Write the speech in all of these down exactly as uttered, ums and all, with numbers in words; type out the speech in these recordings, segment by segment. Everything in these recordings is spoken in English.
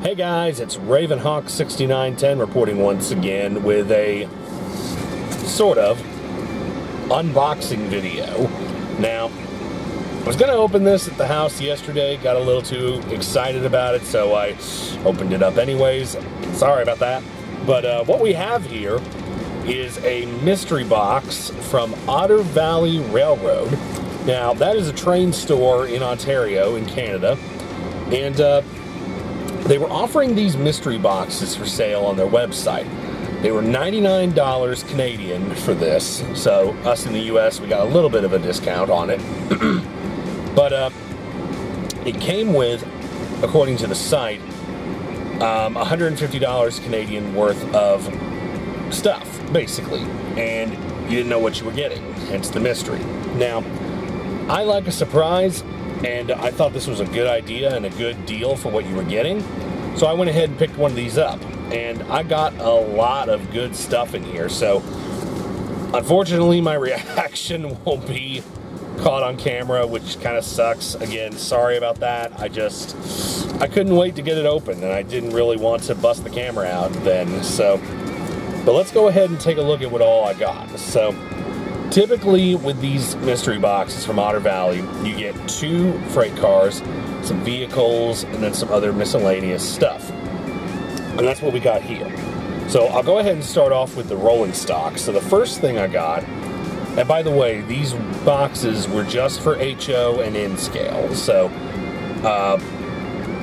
Hey guys, it's Ravenhawk sixty-nine ten reporting once again with a sort of unboxing video. Now, I was going to open this at the house yesterday, got a little too excited about it, so I opened it up anyways. Sorry about that. But uh, what we have here is a mystery box from Otter Valley Railroad. Now, that is a train store in Ontario, in Canada, and uh, they were offering these mystery boxes for sale on their website. They were ninety-nine dollars Canadian for this, so us in the U S, we got a little bit of a discount on it. But uh, it came with, according to the site, um, one hundred fifty dollars Canadian worth of stuff, basically, and you didn't know what you were getting, hence the mystery. Now, I like a surprise, and I thought this was a good idea and a good deal for what you were getting. So I went ahead and picked one of these up, and I got a lot of good stuff in here. So unfortunately, my reaction won't be caught on camera, which kind of sucks. Again, sorry about that. I just, I couldn't wait to get it open, and I didn't really want to bust the camera out then. So, but let's go ahead and take a look at what all I got. So, typically with these mystery boxes from Otter Valley, you get two freight cars, some vehicles, and then some other miscellaneous stuff. And that's what we got here. So I'll go ahead and start off with the rolling stock. So the first thing I got, and by the way, these boxes were just for H O and N scale. So uh,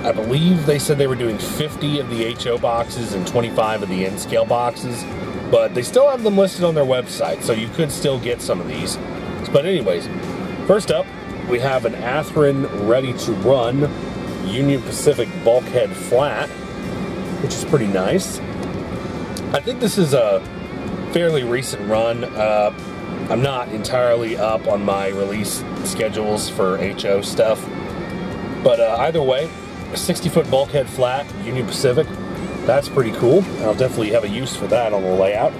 I believe they said they were doing fifty of the H O boxes and twenty-five of the N scale boxes. But they still have them listed on their website, so you could still get some of these. But anyways, first up, we have an Athearn Ready to Run Union Pacific Bulkhead Flat, which is pretty nice. I think this is a fairly recent run. Uh, I'm not entirely up on my release schedules for H O stuff. But uh, either way, a sixty-foot Bulkhead Flat, Union Pacific. That's pretty cool. I'll definitely have a use for that on the layout.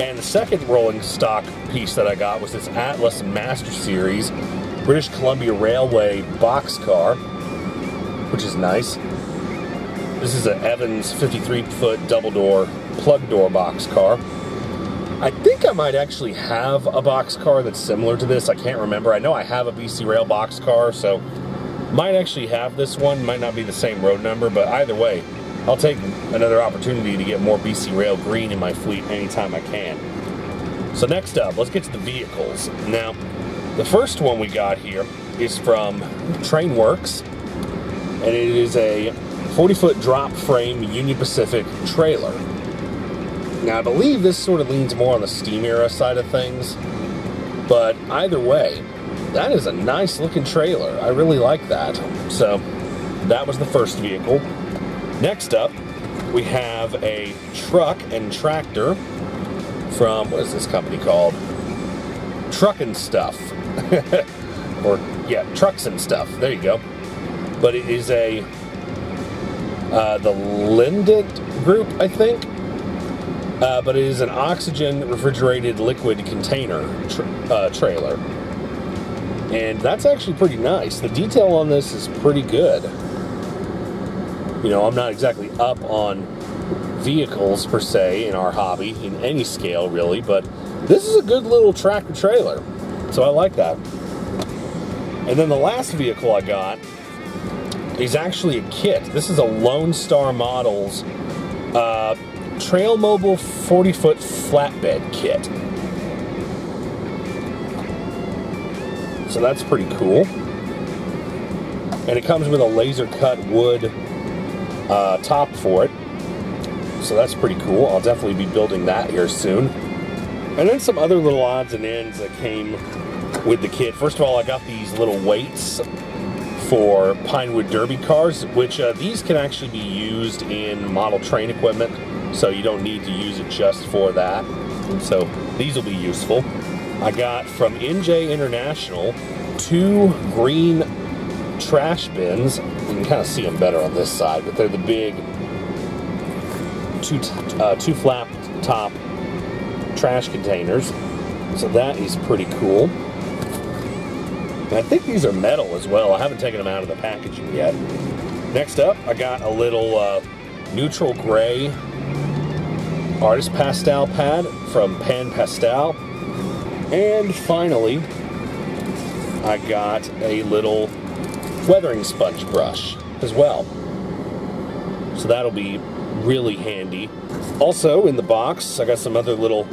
And the second rolling stock piece that I got was this Atlas Master Series British Columbia Railway boxcar, which is nice. This is an Evans fifty-three foot double door plug door boxcar. I think I might actually have a boxcar that's similar to this. I can't remember. I know I have a B C Rail boxcar, so might actually have this one. Might not be the same road number, but either way, I'll take another opportunity to get more B C Rail green in my fleet anytime I can. So next up, let's get to the vehicles. Now, the first one we got here is from Trainworks, and it is a forty foot drop frame Union Pacific trailer. Now, I believe this sort of leans more on the steam era side of things, but either way, that is a nice looking trailer. I really like that. So that was the first vehicle. Next up, we have a truck and tractor from, what is this company called? Truck and Stuff. Or, yeah, Trucks and Stuff. There you go. But it is a, uh, the Lindit Group, I think. Uh, but it is an oxygen refrigerated liquid container tra uh, trailer. And that's actually pretty nice. The detail on this is pretty good. You know, I'm not exactly up on vehicles, per se, in our hobby, in any scale, really, but this is a good little tractor trailer, so I like that. And then the last vehicle I got is actually a kit. This is a Lone Star Models uh, Trailmobile forty foot flatbed kit. So that's pretty cool. And it comes with a laser-cut wood Uh, top for it, so that's pretty cool. I'll definitely be building that here soon. And then some other little odds and ends that came with the kit. First of all, I got these little weights for Pinewood Derby cars, which uh, these can actually be used in model train equipment, so you don't need to use it just for that. So these will be useful. I got from N J International two green trash bins. You can kind of see them better on this side, but they're the big two, uh, two flap top trash containers, so that is pretty cool. And I think these are metal as well. I haven't taken them out of the packaging yet. Next up, I got a little uh, neutral gray artist pastel pad from Pan Pastel. And finally, I got a little weathering sponge brush as well. So that'll be really handy. Also in the box, I got some other little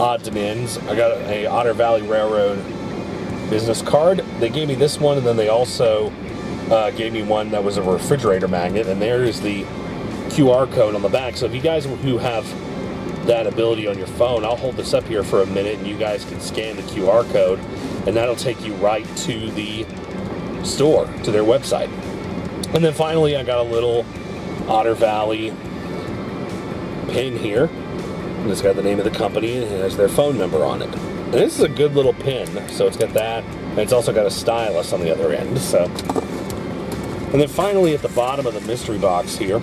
odds and ends. I got a Otter Valley Railroad business card. They gave me this one, and then they also uh, gave me one that was a refrigerator magnet, and there is the Q R code on the back. So if you guys who have that ability on your phone, I'll hold this up here for a minute and you guys can scan the Q R code, and that'll take you right to the store, to their website. And then finally, I got a little Otter Valley pin here, and it's got the name of the company and it has their phone number on it. And this is a good little pin, so it's got that, and it's also got a stylus on the other end. So, and then finally, at the bottom of the mystery box here,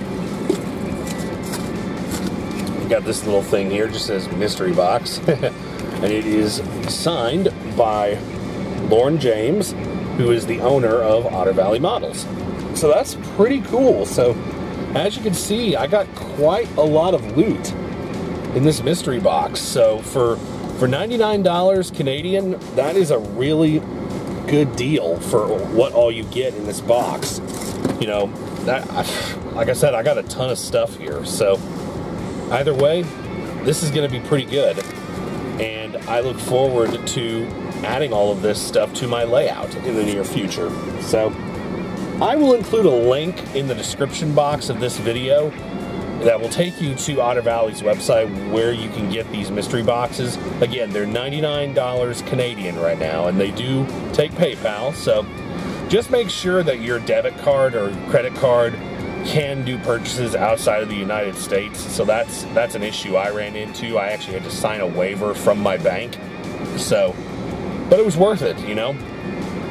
we've got this little thing here, just says mystery box, and it is signed by Lauren James, who is the owner of Otter Valley Models. So that's pretty cool. So as you can see, I got quite a lot of loot in this mystery box. So for for ninety-nine dollars Canadian, that is a really good deal for what all you get in this box. You know, that, I, like I said, I got a ton of stuff here. So either way, this is going to be pretty good. And I look forward to adding all of this stuff to my layout in the near future. So I will include a link in the description box of this video that will take you to Otter Valley's website where you can get these mystery boxes. Again, they're ninety-nine dollars Canadian right now, and they do take PayPal, so just make sure that your debit card or credit card can do purchases outside of the United States. So that's that's an issue I ran into. I actually had to sign a waiver from my bank, so, but it was worth it, you know?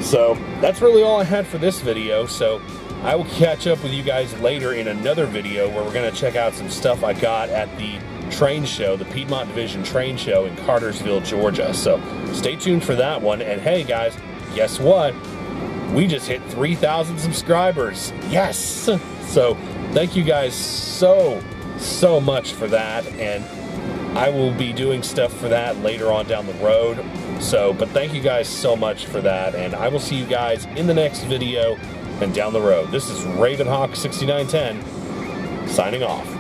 So that's really all I had for this video. So I will catch up with you guys later in another video where we're going to check out some stuff I got at the train show, the Piedmont Division train show in Cartersville, Georgia. So stay tuned for that one. And hey guys, guess what? We just hit three thousand subscribers. Yes! So thank you guys so, so much for that. And I will be doing stuff for that later on down the road. So, but thank you guys so much for that, and I will see you guys in the next video and down the road. This is Ravenhawk sixty-nine ten, signing off.